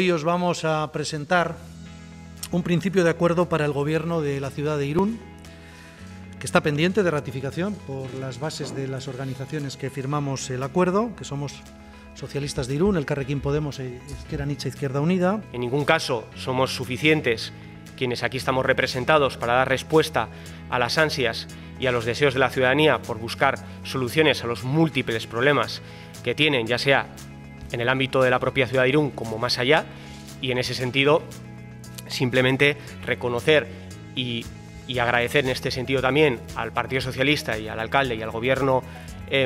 Hoy os vamos a presentar un principio de acuerdo para el Gobierno de la ciudad de Irún, que está pendiente de ratificación por las bases de las organizaciones que firmamos el acuerdo, que somos socialistas de Irún, Elkarrekin Podemos, Ezker Anitza, Izquierda Unida. En ningún caso somos suficientes quienes aquí estamos representados para dar respuesta a las ansias y a los deseos de la ciudadanía por buscar soluciones a los múltiples problemas que tienen, ya sea en el ámbito de la propia ciudad de Irún como más allá, y en ese sentido simplemente reconocer y agradecer en este sentido también al Partido Socialista y al alcalde y al Gobierno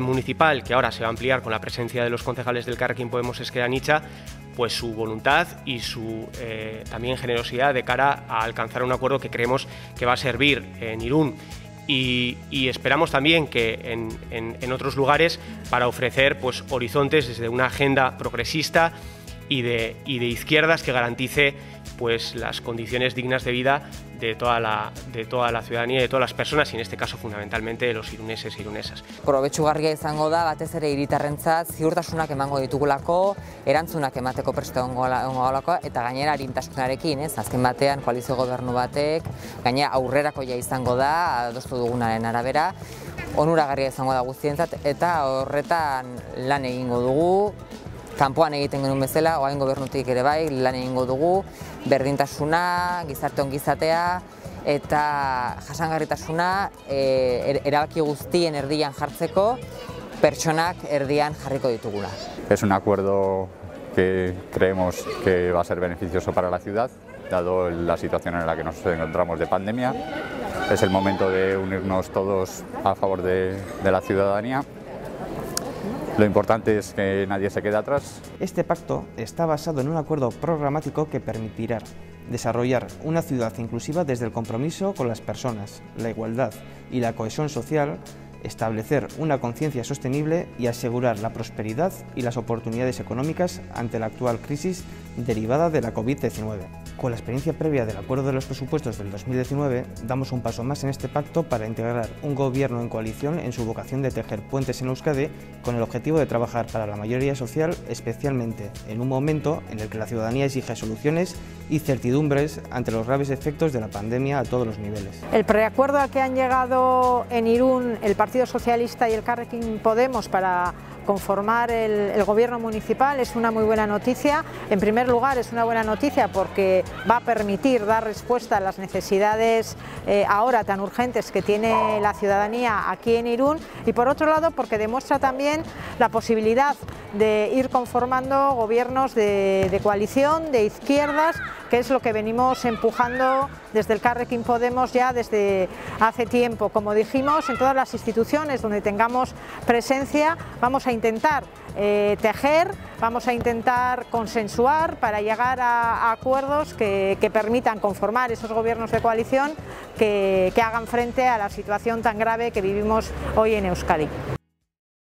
municipal, que ahora se va a ampliar con la presencia de los concejales del Elkarrekin Podemos-Ezker Anitza, pues su voluntad y su también generosidad de cara a alcanzar un acuerdo que creemos que va a servir en Irún. Y esperamos también que en otros lugares, para ofrecer pues horizontes desde una agenda progresista y de izquierdas que garantice pues las condiciones dignas de vida de toda la ciudadanía, de todas las personas, y en este caso fundamentalmente de los iruneses e irunesas. Probetsugarria izango da, batez ere hiritarrentzat, ziurtasunak emango ditugulako, erantzunak emateko preste egongo eta gainera arintasunarekin, ez? Azken batean koalizio gobernu batek, gainera aurrerakoia izango da, adostu dugunaren arabera, onuragarria izango da guztientzat eta horretan lan egingo dugu. Kanpoan egiten genuen bezala, orain gobernutik ere bai, lan egingo dugu, berdintasuna, gizarte ongizatea eta jasangarritasuna erabaki guztien erdian jartzeko, pertsonak erdian jarriko ditugula. Es un acuerdo que creemos que va a ser beneficioso para la ciudad, dado la situación en la que nos encontramos de pandemia. Es el momento de unirnos todos a favor de la ciudadanía. Lo importante es que nadie se quede atrás. Este pacto está basado en un acuerdo programático que permitirá desarrollar una ciudad inclusiva desde el compromiso con las personas, la igualdad y la cohesión social, establecer una conciencia sostenible y asegurar la prosperidad y las oportunidades económicas ante la actual crisis derivada de la COVID-19. Con la experiencia previa del acuerdo de los presupuestos del 2019, damos un paso más en este pacto para integrar un gobierno en coalición en su vocación de tejer puentes en Euskadi, con el objetivo de trabajar para la mayoría social, especialmente en un momento en el que la ciudadanía exige soluciones y certidumbres ante los graves efectos de la pandemia a todos los niveles. El preacuerdo al que han llegado en Irún el Partido Socialista y el Elkarrekin Podemos para conformar el Gobierno municipal es una muy buena noticia. En primer lugar, es una buena noticia porque va a permitir dar respuesta a las necesidades ahora tan urgentes que tiene la ciudadanía aquí en Irún, y por otro lado porque demuestra también la posibilidad de ir conformando gobiernos de coalición, de izquierdas, que es lo que venimos empujando desde el Elkarrekin Podemos ya desde hace tiempo. Como dijimos, en todas las instituciones donde tengamos presencia vamos a intentar tejer, vamos a intentar consensuar para llegar a acuerdos que permitan conformar esos gobiernos de coalición que hagan frente a la situación tan grave que vivimos hoy en Euskadi.